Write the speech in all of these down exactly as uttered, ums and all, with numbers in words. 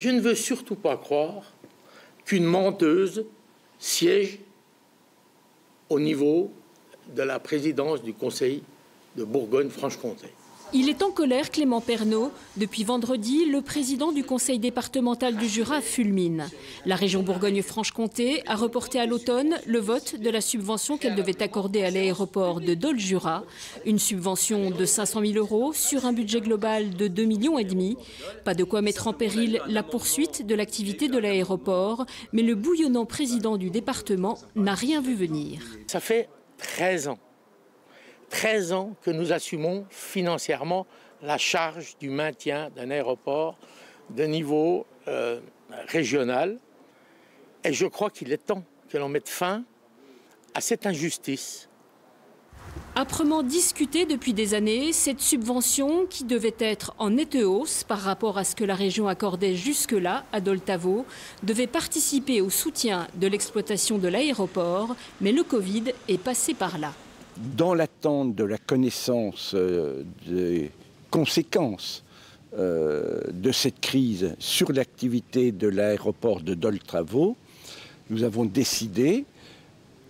Je ne veux surtout pas croire qu'une menteuse siège au niveau de la présidence du Conseil de Bourgogne-Franche-Comté. Il est en colère, Clément Pernot. Depuis vendredi, le président du conseil départemental du Jura fulmine. La région Bourgogne-Franche-Comté a reporté à l'automne le vote de la subvention qu'elle devait accorder à l'aéroport de Dole-Jura. Une subvention de cinq cent mille euros sur un budget global de deux virgule cinq millions. Pas de quoi mettre en péril la poursuite de l'activité de l'aéroport. Mais le bouillonnant président du département n'a rien vu venir. Ça fait treize ans. treize ans que nous assumons financièrement la charge du maintien d'un aéroport de niveau euh, régional. Et je crois qu'il est temps que l'on mette fin à cette injustice. Âprement discutée depuis des années, cette subvention qui devait être en nette hausse par rapport à ce que la région accordait jusque-là à Dole-Tavaux devait participer au soutien de l'exploitation de l'aéroport, mais le Covid est passé par là. Dans l'attente de la connaissance des conséquences de cette crise sur l'activité de l'aéroport de Dole-Tavaux, nous avons décidé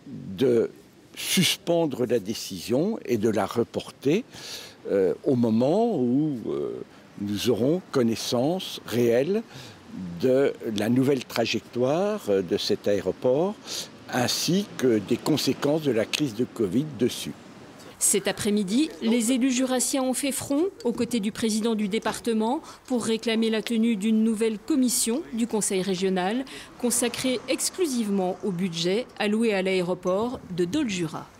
de suspendre la décision et de la reporter au moment où nous aurons connaissance réelle de la nouvelle trajectoire de cet aéroport, ainsi que des conséquences de la crise de Covid dessus. Cet après-midi, les élus jurassiens ont fait front aux côtés du président du département pour réclamer la tenue d'une nouvelle commission du Conseil régional consacrée exclusivement au budget alloué à l'aéroport de Dole-Jura.